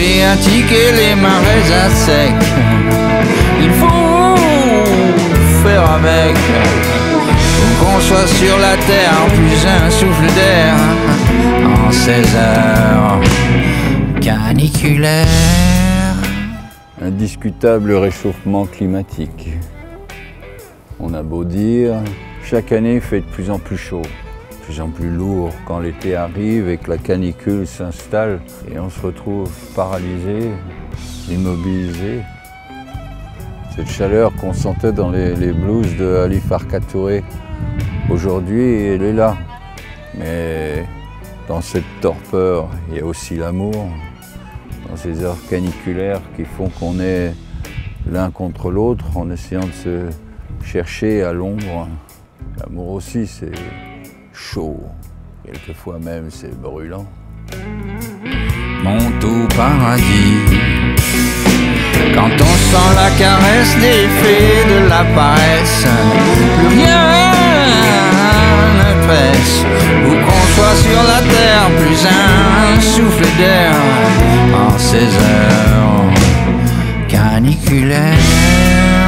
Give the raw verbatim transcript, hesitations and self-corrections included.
fait attiquer les marais à sec. Il faut faire avec. Qu'on soit sur la terre, plus un souffle d'air en seize heures caniculaires. Indiscutable réchauffement climatique. On a beau dire, chaque année il fait de plus en plus chaud, de plus en plus lourd quand l'été arrive et que la canicule s'installe et on se retrouve paralysé, immobilisé. Cette chaleur qu'on sentait dans les, les blues de Ali Farka Touré, aujourd'hui elle est là. Mais dans cette torpeur, il y a aussi l'amour, dans ces heures caniculaires qui font qu'on est l'un contre l'autre en essayant de se chercher à l'ombre. L'amour aussi, c'est chaud, quelquefois même c'est brûlant. Monte au paradis, quand on sent la caresse des fées de la paresse, plus rien ne presse. Où qu'on soit sur la terre, plus un souffle d'air en ces heures caniculaires.